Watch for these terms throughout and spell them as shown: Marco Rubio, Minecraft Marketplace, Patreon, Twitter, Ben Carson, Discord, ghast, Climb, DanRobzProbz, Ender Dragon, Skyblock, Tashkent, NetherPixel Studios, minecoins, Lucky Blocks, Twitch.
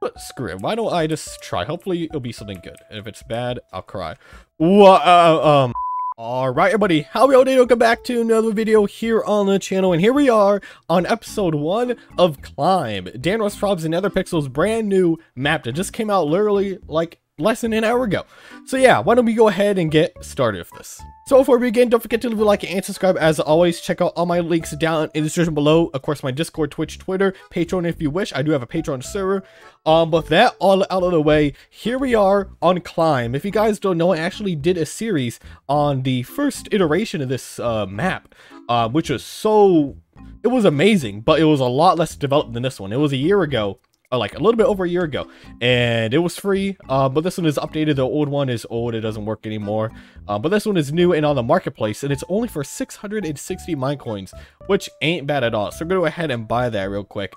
But screw it, why don't I just try? Hopefully it'll be something good. And if it's bad, I'll cry. Alright everybody, how are we all doing? Welcome back to another video here on the channel, and here we are on episode 1 of Climb, DanRobzProbz and NetherPixel's brand new map that just came out literally like less than an hour ago. So yeah, why don't we go ahead and get started with this. So before we begin, don't forget to leave a like and subscribe. As always, check out all my links down in the description below. Of course, my Discord, Twitch, Twitter, Patreon if you wish. I do have a Patreon server. But that all out of the way, here we are on Climb. If you guys don't know, I actually did a series on the first iteration of this map, which was it was amazing, but it was a lot less developed than this one. It was a year ago. Like a little bit over a year ago, and it was free, but this one is updated. The old one is old, it doesn't work anymore, but this one is new and on the marketplace, and it's only for 660 minecoins, which ain't bad at all. So go ahead and buy that real quick.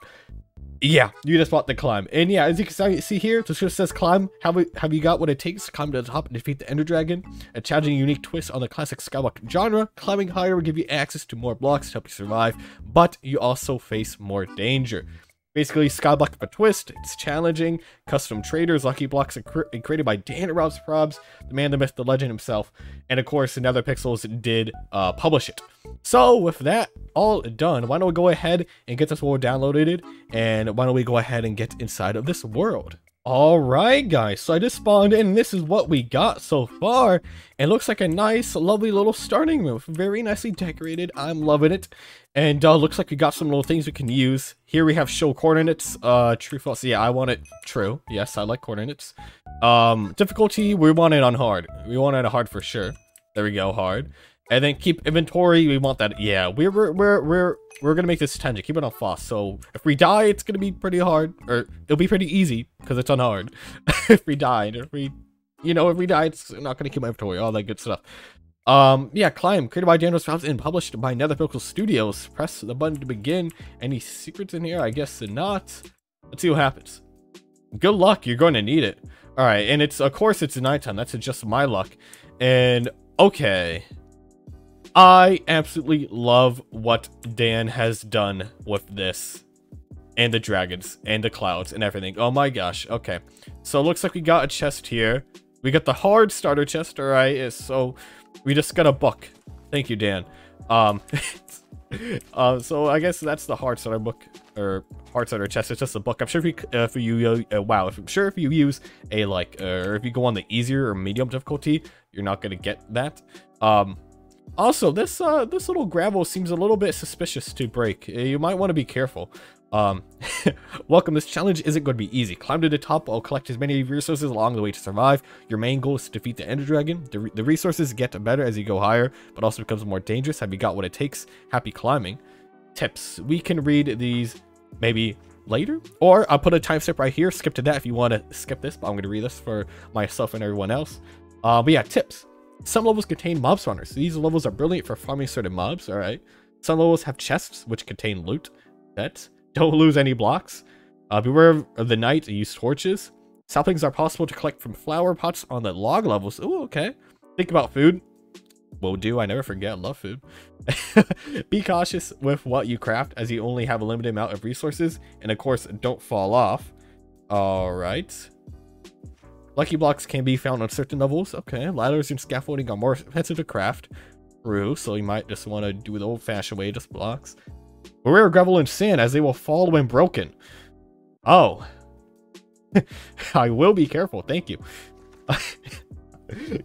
Yeah, you just bought the Climb, and yeah, as you can see here, this just says Climb. Have you got what it takes to climb to the top and defeat the Ender Dragon? A challenging, unique twist on the classic Skyblock genre, climbing higher will give you access to more blocks to help you survive, but you also face more danger. Basically, Skyblock with a twist. It's challenging. Custom traders, lucky blocks created by DanRobzProbz, the man, the myth, the legend himself. And of course, NetherPixels did publish it. So with that all done, why don't we go ahead and get this world downloaded, and why don't we go ahead and get inside of this world? All right, guys. So I just spawned in. This is what we got so far. It looks like a nice, lovely little starting room. Very nicely decorated. I'm loving it. And looks like we got some little things we can use. Here we have show coordinates. True, false. Yeah, I want it true. Yes, I like coordinates. Difficulty, we want it on hard. We want it on hard for sure. There we go, hard. And then keep inventory. We want that. Yeah, we're gonna make this tangent. Keep it on fast. So if we die, it's gonna be pretty hard, or it'll be pretty easy because it's on hard. If we die, and if we die, it's not gonna keep my inventory. All that good stuff. Yeah, Climb, created by DanRobzProbz and published by NetherPixel Studios. Press the button to begin. Any secrets in here? I guess not. Let's see what happens. Good luck. You're going to need it. All right, and it's of course it's nighttime. That's just my luck. And okay. I absolutely love what Dan has done with this, and the dragons and the clouds and everything. Oh my gosh. Okay, so it looks like we got a chest here. We got the hard starter chest. All right, so we just got a book. Thank you, Dan. So I guess that's the hard starter book, or hard starter chest. It's just a book. I'm sure if you use a or if you go on the easier or medium difficulty, you're not gonna get that. Also, this little gravel seems a little bit suspicious to break. You might want to be careful. Welcome, this challenge isn't going to be easy. Climb to the top while collect as many resources along the way to survive. Your main goal is to defeat the Ender Dragon. The resources get better as you go higher, but also becomes more dangerous. Have you got what it takes? Happy climbing. Tips. We can read these maybe later, or I'll put a time step right here. Skip to that if you want to skip this, but I'm going to read this for myself and everyone else. But yeah, tips. Some levels contain mob spawners. These levels are brilliant for farming certain mobs. All right. Some levels have chests which contain loot. Pets. Don't lose any blocks. Beware of the night. Use torches. Saplings are possible to collect from flower pots on the log levels. Oh, okay. Think about food. Will do. I never forget. Love food. Be cautious with what you craft, as you only have a limited amount of resources. And of course, don't fall off. All right. Lucky blocks can be found on certain levels. Okay, ladders and scaffolding are more expensive to craft. True, so you might just want to do the old-fashioned way, just blocks. Beware of gravel and sand, as they will fall when broken. Oh. I will be careful, thank you.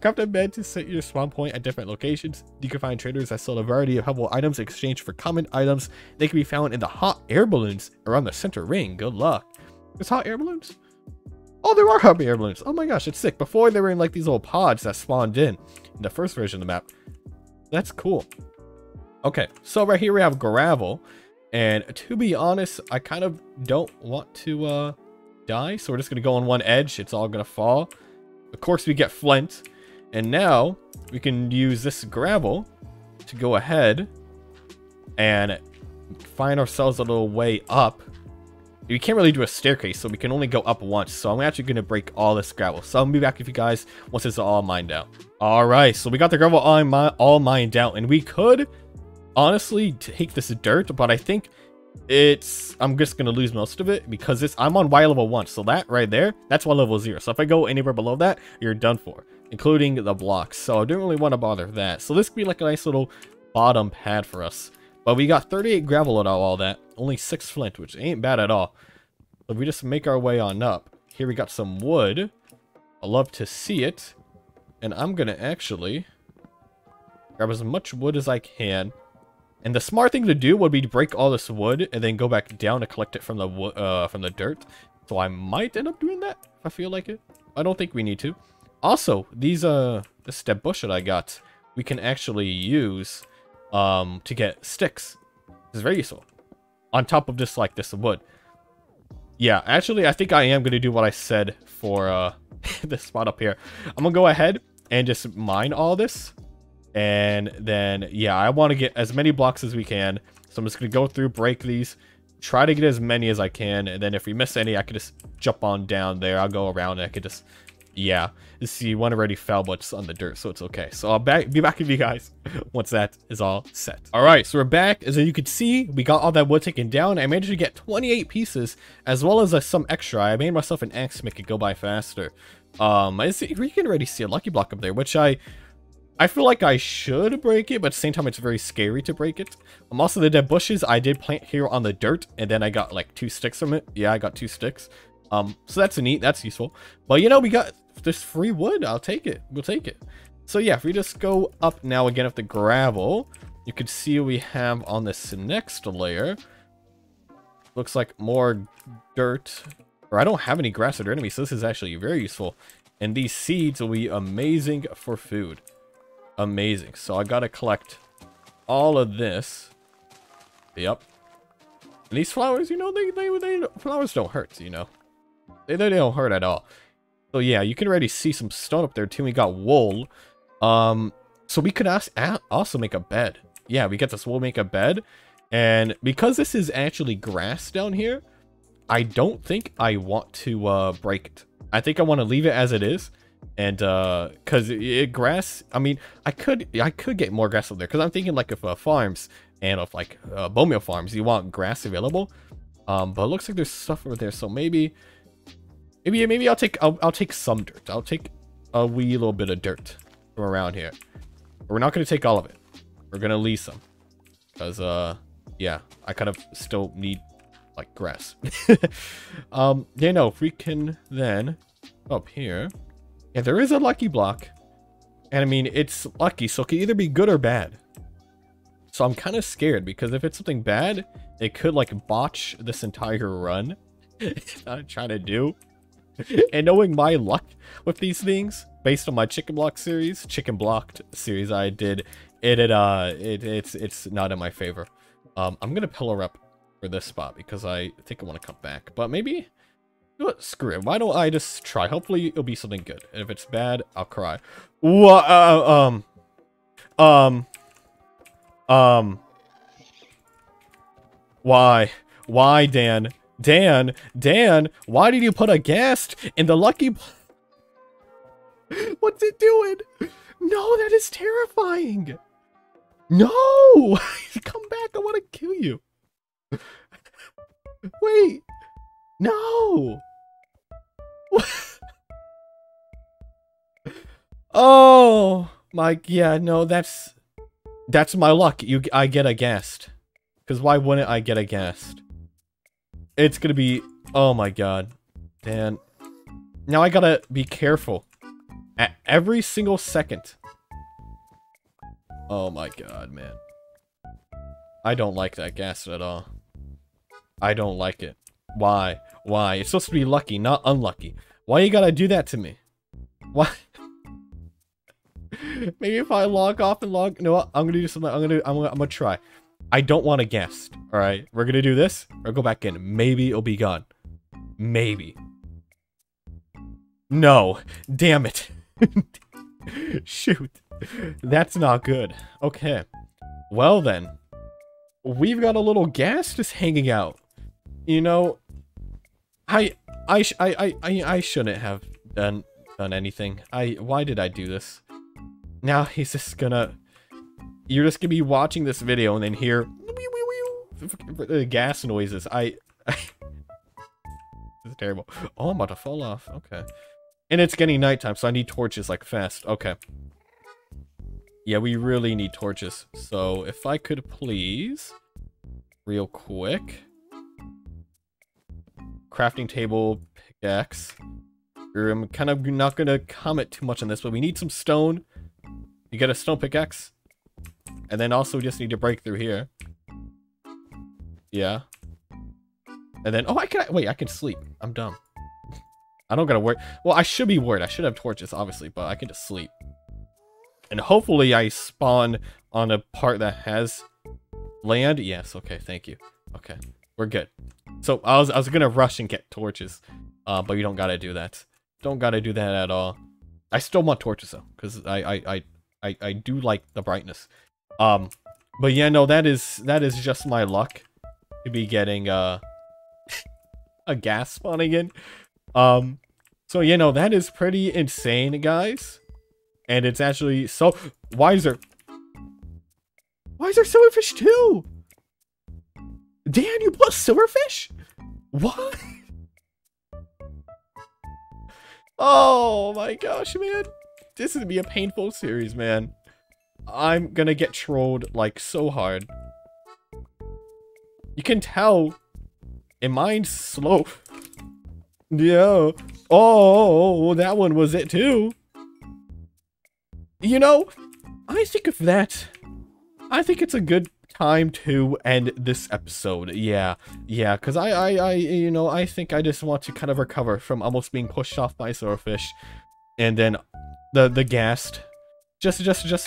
Craft a bed to set your spawn point at different locations. You can find traders that sell a variety of helpful items in exchange for common items. They can be found in the hot air balloons around the center ring. Good luck. It's hot air balloons? Oh, there are hot air balloons. Oh my gosh, it's sick. Before, they were in like these little pods that spawned in the first version of the map. That's cool. Okay, so right here we have gravel. And to be honest, I kind of don't want to die. So we're just going to go on one edge. It's all going to fall. Of course, we get flint. And now we can use this gravel to go ahead and find ourselves a little way up. We can't really do a staircase, so we can only go up once. So I'm actually going to break all this gravel. So I'll be back with you guys once it's all mined out. All right, so we got the gravel all mined out. And we could honestly take this dirt, but I think I'm just gonna lose most of it because I'm on Y level 1, so that right there, that's Y level 0. So if I go anywhere below that, you're done for, including the blocks. So I don't really want to bother that. So this could be like a nice little bottom pad for us. But we got 38 gravel out of all that, only 6 flint, which ain't bad at all. So we just make our way on up. Here we got some wood. I love to see it. And I'm gonna actually grab as much wood as I can. And the smart thing to do would be to break all this wood and then go back down to collect it from the dirt. So I might end up doing that if I feel like it. I don't think we need to. Also, these this step bush that I got, we can actually use to get sticks. It's very useful. On top of just like this wood. Yeah, actually, I think I am gonna do what I said for this spot up here. I'm gonna go ahead and just mine all this. And then, yeah, I want to get as many blocks as we can. So I'm just going to go through, break these, try to get as many as I can. And then if we miss any, I could just jump on down there. I'll go around and I could just, yeah. See, one already fell, but it's on the dirt, so it's okay. So I'll be back with you guys once that is all set. All right, so we're back. As you can see, we got all that wood taken down. I managed to get 28 pieces, as well as some extra. I made myself an axe to make it go by faster. You can already see a lucky block up there, which I feel like I should break it, but at the same time, it's very scary to break it. Also, the dead bushes I did plant here on the dirt, and then I got like 2 sticks from it. Yeah, I got 2 sticks. So that's neat. That's useful. But, you know, we got this free wood. I'll take it. We'll take it. So, yeah, if we just go up now again with the gravel, you can see we have on this next layer. Looks like more dirt. Or I don't have any grass or dirt enemy, so this is actually very useful. And these seeds will be amazing for food. Amazing. So I gotta collect all of this. Yep. And these flowers, you know, they flowers don't hurt, you know. They don't hurt at all. So yeah, you can already see some stone up there too. We got wool. So we could also make a bed. Yeah, we got this wool, make a bed. And because this is actually grass down here, I don't think I want to break it. I think I want to leave it as it is. And because grass, I mean, I could get more grass up there, because I'm thinking like if farms and if like bone meal farms, you want grass available. But it looks like there's stuff over there, so maybe I'll take some dirt. I'll take a wee little bit of dirt from around here. But we're not gonna take all of it. We're gonna leave some, because yeah, I kind of still need like grass. Yeah, no, if we can then up here. Yeah, there is a lucky block, and I mean, it's lucky, so it could either be good or bad. So I'm kind of scared, because if it's something bad, it could like botch this entire run. I'm trying to do. And knowing my luck with these things, based on my chicken blocked series I did, it's not in my favor. I'm gonna pillar up for this spot because I think I want to come back, but maybe. What? Screw it. Why don't I just try? Hopefully it'll be something good. And if it's bad, I'll cry. Why? Why, Dan? Dan, why did you put a ghast in the lucky... What's it doing? No, that is terrifying. No! Come back, I want to kill you. Wait. No! Oh my, yeah, no, that's my luck. I get aghast, because why wouldn't I get aghast? It's gonna be, oh my god, Dan. Now I gotta be careful at every single second. Oh my god, man, I don't like that ghast at all. I don't like it. Why? It's supposed to be lucky, not unlucky. Why you gotta do that to me? Why? Maybe if I log off and log... You know what? I'm gonna do something. I'm gonna try. I don't want to guess. All right, we're gonna do this. Or go back in. Maybe it'll be gone. Maybe. No. Damn it. Shoot. That's not good. Okay. Well then, we've got a little gas just hanging out. You know, I shouldn't have done anything. Why did I do this? Now you're just gonna be watching this video and then hear gas noises. This is terrible. Oh, I'm about to fall off. Okay. And it's getting nighttime, so I need torches, like, fast. Okay. Yeah, we really need torches. So, if I could please, real quick. Crafting table, pickaxe. I'm kind of not going to comment too much on this, but we need some stone. You get a stone pickaxe. And then also we just need to break through here. Yeah. And then, oh, I can, wait, I can sleep. I'm dumb. I don't gotta worry. Well, I should be worried. I should have torches, obviously, but I can just sleep. And hopefully I spawn on a part that has land. Yes, okay, thank you. Okay, we're good. So I was gonna rush and get torches, but you don't gotta do that. Don't gotta do that at all. I still want torches though, because I do like the brightness. But yeah, no, that is just my luck to be getting a gas spawning in. So you know, that is pretty insane, guys. And it's actually so why is there silverfish too? Dan, you bought silverfish? What? Oh my gosh, man. This is gonna be a painful series, man. I'm gonna get trolled, like, so hard. You can tell. And mine's slow. Yeah. Oh, that one was it, too. You know, I think of that. I think it's a good time to end this episode. Yeah, because I you know, I think I just want to kind of recover from almost being pushed off by silverfish. And then the ghast. Just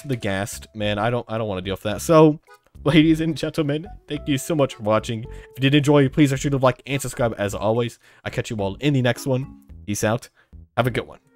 the ghast, man. I don't want to deal with that. So, ladies and gentlemen, thank you so much for watching. If you did enjoy, please make sure to like and subscribe as always. I catch you all in the next one. Peace out. Have a good one.